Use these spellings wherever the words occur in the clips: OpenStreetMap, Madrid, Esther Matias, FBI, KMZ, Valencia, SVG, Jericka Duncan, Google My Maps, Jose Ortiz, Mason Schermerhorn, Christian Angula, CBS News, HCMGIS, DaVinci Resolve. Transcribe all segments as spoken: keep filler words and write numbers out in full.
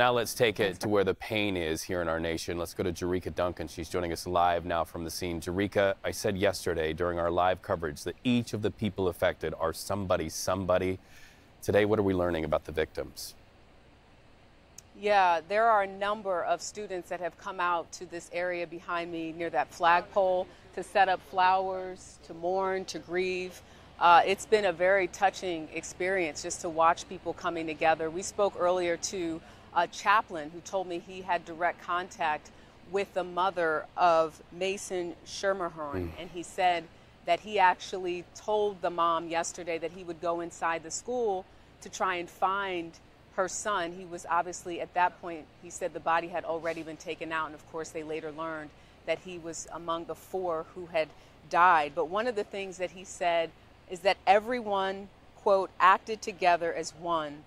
Now let's take it to where the pain is here in our nation. Let's go to Jericka Duncan. She's joining us live now from the scene. Jericka, I said yesterday during our live coverage that each of the people affected are somebody, somebody. Today, what are we learning about the victims? Yeah, there are a number of students that have come out to this area behind me near that flagpole to set up flowers, to mourn, to grieve. Uh, it's been a very touching experience just to watch people coming together. We spoke earlier to a chaplain who told me he had direct contact with the mother of Mason Schermerhorn, mm. and he said that he actually told the mom yesterday that he would go inside the school to try and find her son. He was obviously, at that point, he said the body had already been taken out, and of course they later learned that he was among the four who had died. But one of the things that he said is that everyone, quote, acted together as one,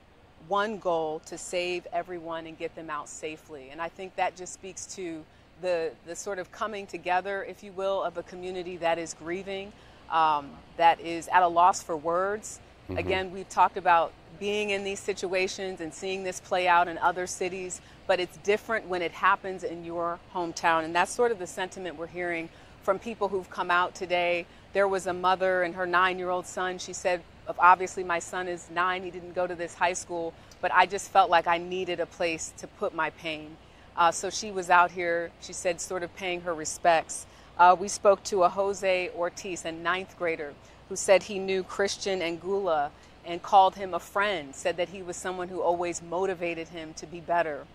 one goal to save everyone and get them out safely. And I think that just speaks to the, the sort of coming together, if you will, of a community that is grieving, um, that is at a loss for words. Mm-hmm. Again, we've talked about being in these situations and seeing this play out in other cities, but it's different when it happens in your hometown. And that's sort of the sentiment we're hearing from people who've come out today. There was a mother and her nine-year-old son. She said, obviously my son is nine, he didn't go to this high school, but I just felt like I needed a place to put my pain. Uh, so she was out here, she said, sort of paying her respects. Uh, we spoke to a Jose Ortiz, a ninth grader, who said he knew Christian Angula and called him a friend, said that he was someone who always motivated him to be better.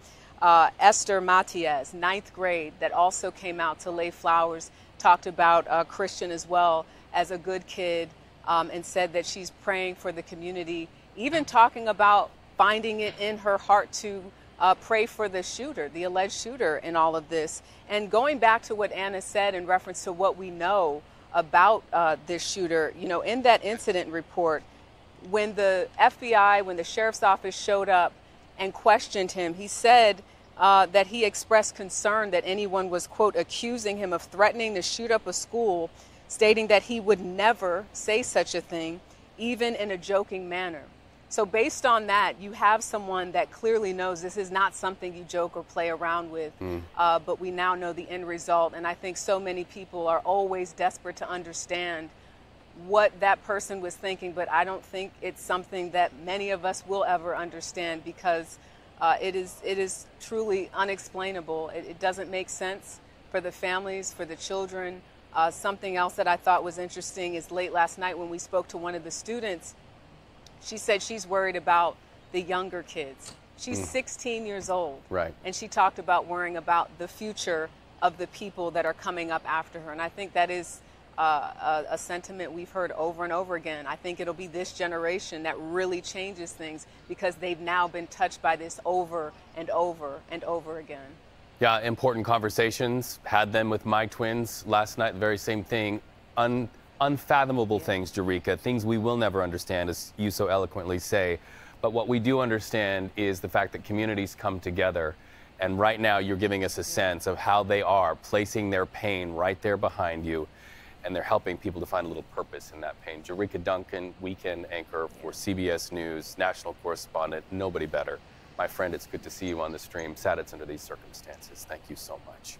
Uh, Esther Matias, ninth grade, that also came out to lay flowers, talked about uh, Christian as well as a good kid, um, and said that she's praying for the community, even talking about finding it in her heart to uh, pray for the shooter, the alleged shooter in all of this. And going back to what Anna said in reference to what we know about uh, this shooter, you know, in that incident report, when the F B I, when the sheriff's office showed up and questioned him, he said uh, that he expressed concern that anyone was, quote, accusing him of threatening to shoot up a school, stating that he would never say such a thing, even in a joking manner. So based on that, you have someone that clearly knows this is not something you joke or play around with, mm. uh, but we now know the end result. And I think so many people are always desperate to understand what that person was thinking, but I don't think it's something that many of us will ever understand, because uh, it is it is truly unexplainable. It, it doesn't make sense for the families, for the children. Uh, something else that I thought was interesting is late last night when we spoke to one of the students, she said she's worried about the younger kids. She's mm. sixteen years old, right? And she talked about worrying about the future of the people that are coming up after her, and I think that is Uh, a, a sentiment we've heard over and over again. I think it'll be this generation that really changes things, because they've now been touched by this over and over and over again. Yeah, important conversations. Had them with my twins last night, the very same thing. Un unfathomable yeah. things, Jericka, things we will never understand, as you so eloquently say. But what we do understand is the fact that communities come together. And right now you're giving us a yeah. sense of how they are placing their pain right there behind you. And they're helping people to find a little purpose in that pain. Jericka Duncan, weekend anchor for C B S News, national correspondent, nobody better. My friend, it's good to see you on the stream. Sad it's under these circumstances. Thank you so much.